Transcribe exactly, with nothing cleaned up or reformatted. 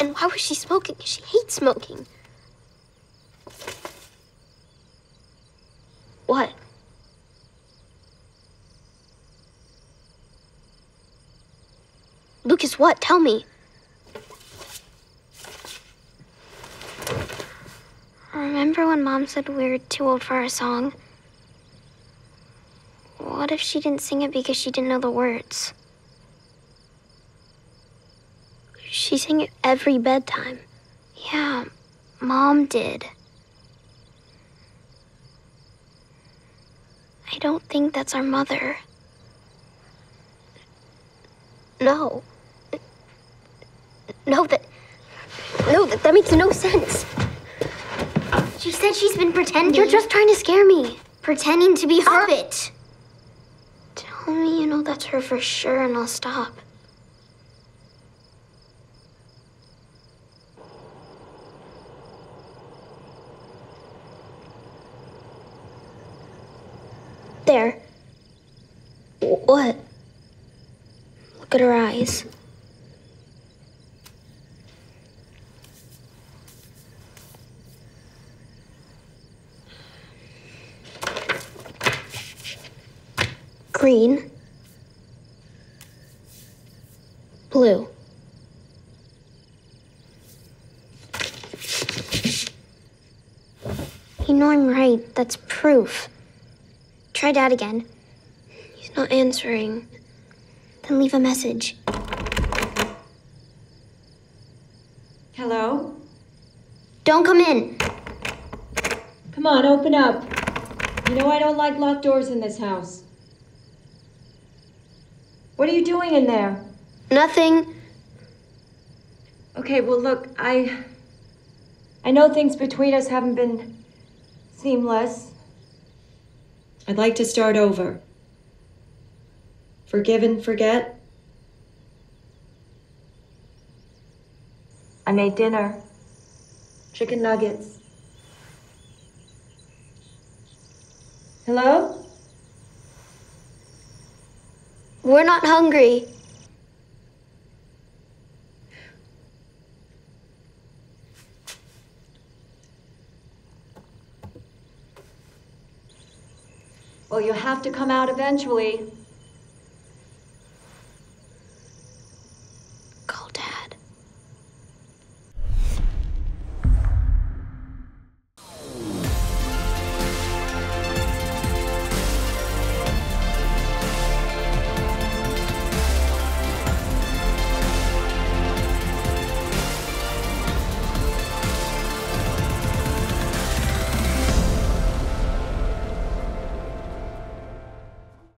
And why was she smoking? She hates smoking. What? Lucas, what? Tell me. Remember when Mom said we were too old for our song? What if she didn't sing it because she didn't know the words? She sang it every bedtime. Yeah, Mom did. I don't think that's our mother. No. No, that... No, that, that makes no sense. She said she's been pretending. You're just trying to scare me. Pretending to be her. It. Tell me you know that's her for sure and I'll stop. There. What? Look at her eyes. Green. Blue. You know I'm right. That's proof. Try Dad again. He's not answering. Then leave a message. Hello? Don't come in. Come on, open up. You know I don't like locked doors in this house. What are you doing in there? Nothing. Okay, well look, I... I know things between us haven't been seamless. I'd like to start over. Forgive and forget. I made dinner. Chicken nuggets. Hello? We're not hungry. Well, you'll have to come out eventually.